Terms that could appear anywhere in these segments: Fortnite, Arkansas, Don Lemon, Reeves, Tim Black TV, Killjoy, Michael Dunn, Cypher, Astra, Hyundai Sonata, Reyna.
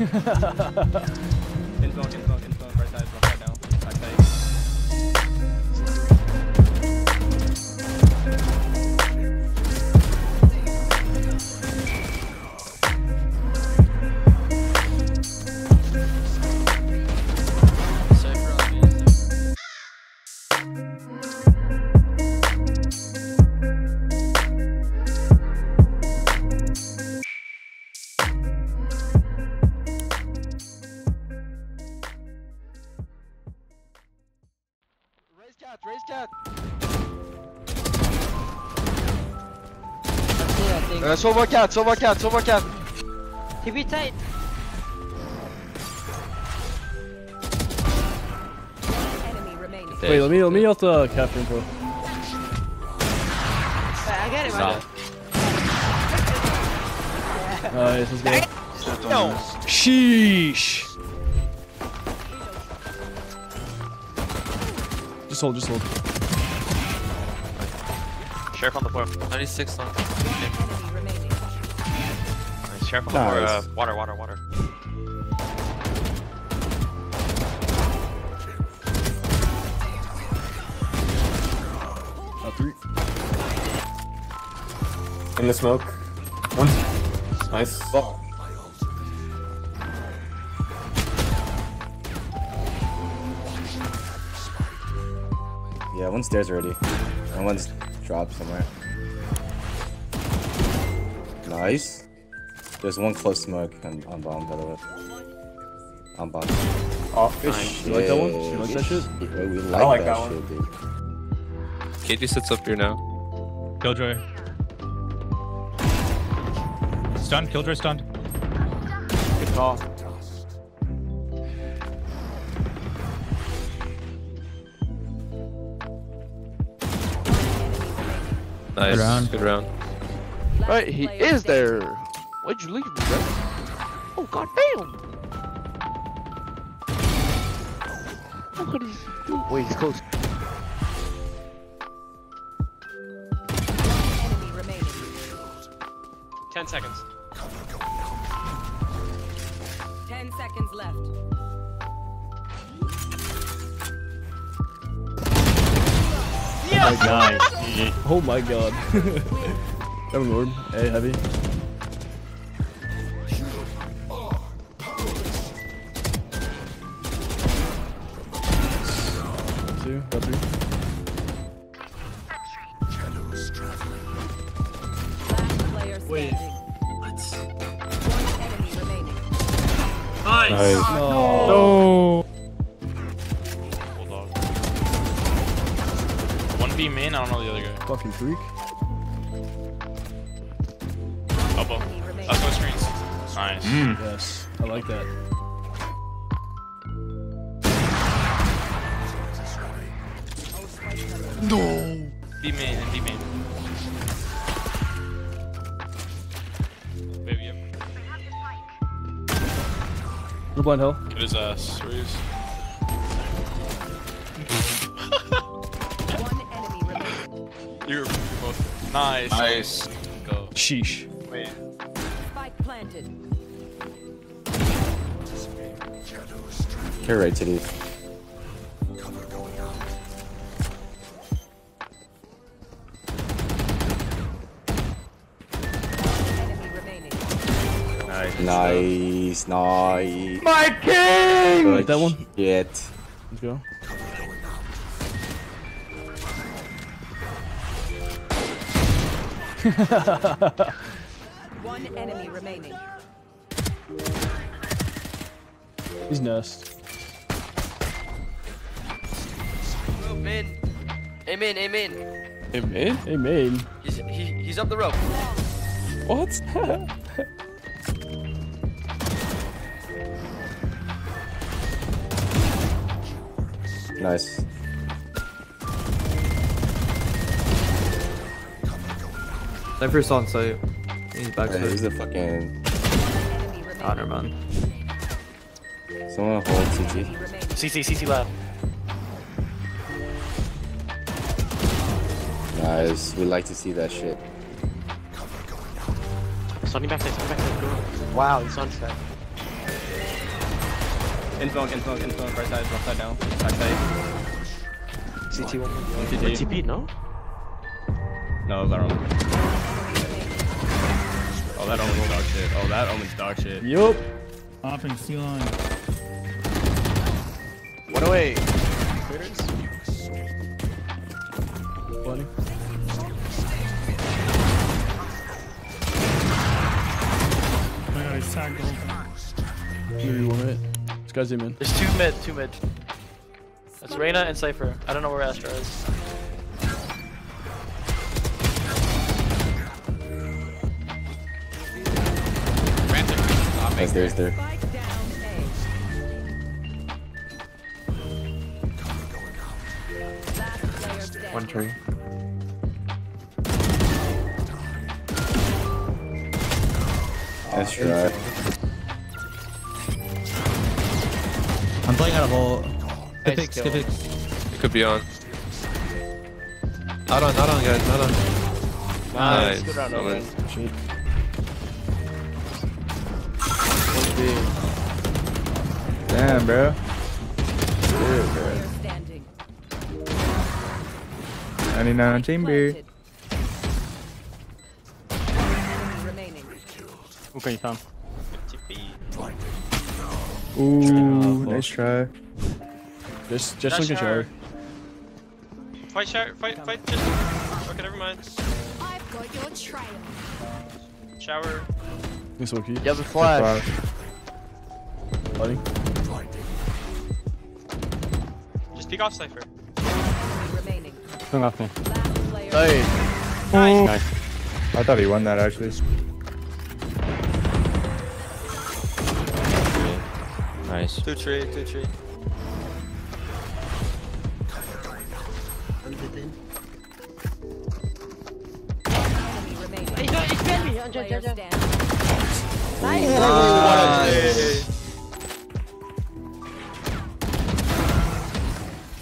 Info, right side, right now. Right race cat. Silver cat. TP tight. Enemy remaining. Wait, let me off the captain, bro. Wait, I got it, man. Alright, let's go. No. Sheesh. Just hold. Sheriff on the floor. 96 on the floor. Okay. Sheriff on the floor. Water. In the smoke. One. Nice. Oh. Yeah, one's stairs already. And one's dropped somewhere. Nice. There's one close smoke on bomb, by the way. On bomb. Oh, nice. You like that one? You like that shit? Yeah, we like that shit, dude. KD sits up here now. Killjoy. Stunned, Killjoy stunned. Good call. Nice. Good round. Right, he is there. Why'd you leave me, bro? Oh, goddamn. What is he doing? Wait, he's close. Enemy remaining. 10 seconds. 10 seconds left. Oh my god. Oh my god. Come Lord. Hey, heavy. Got three. Wait. One enemy remaining. Nice. No. Be main, I don't know the other guy. Fucking freak. Elbow. That's my screens. Nice. Yes, I like that. No! Be main. Baby, yep. Blue blind hill. Get his ass, Reeves. You're both nice. Go. Sheesh. Wait. Spike planted. You're right, Titty. Cover going out. Enemy remaining. Nice. My king. You like that one? Shit. Let's go. One enemy remaining. He's nursed. Amen. Amen. He's up the rope. What? Nice. Cypher's on site. He's back. Yeah, he's a fucking honor man. Someone hold CT. CT left. Nice. We like to see that shit. Sunny back there. Wow, he's on track. Info, right side, left side now. Back side. CT one more. TP, no? No, that one. Oh, that omen's dog shit. Yup. Off and steal on. 108. Clearance. Buddy. Oh my god, he's tagged over. Here you want it. This guy's in mid. There's two mid. That's Reyna and Cypher. I don't know where Astra is. Rantic. There's there. One tree. That's right. I'm playing out of all. Skip it. It could be on. Not on, guys. Not on. Nice. Good round over. Cheap. Damn, bro. Dude, bro. 99 chamber. Okay, you found. Ooh, nice try. Just look at your. Fight, just. Okay, never mind. I've got your trail. Shower. This will keep. You have a flash. Buddy. Just peek off Cypher. Don't off me. Hey. Nice. I thought he won that actually. Nice. Two tree.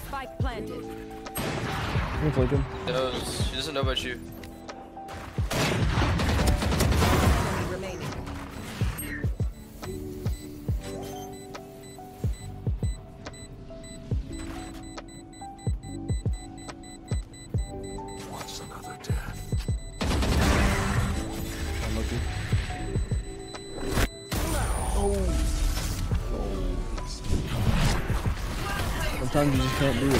Spike planted. No, she doesn't know about you. Sometimes you just can't do it.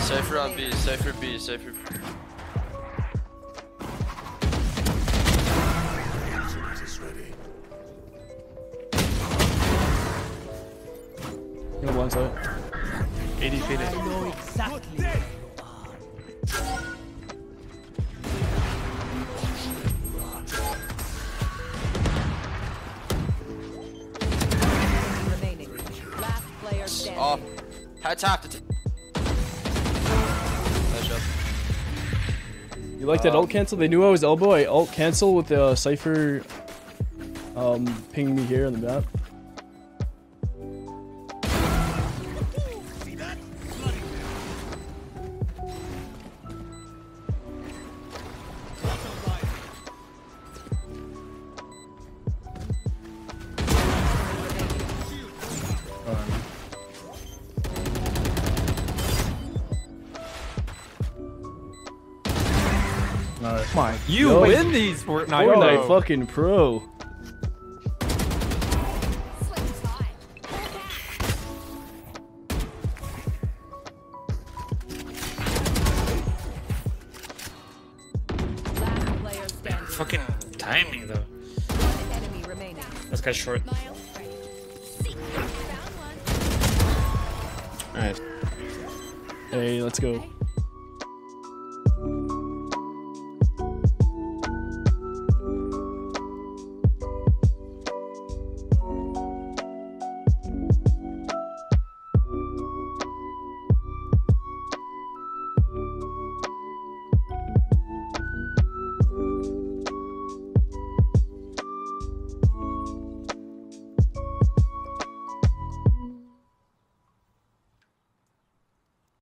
Cypher on B, Cypher B. So, AD I know exactly. Last player standing. Off. Had top to nice job. You like that alt cancel? They knew I was elbow. I alt cancel with the Cypher ping me here on the map. My you yo, win these Fortnite fucking pro. Fucking timing though. This guy's short. Alright. Hey, let's go.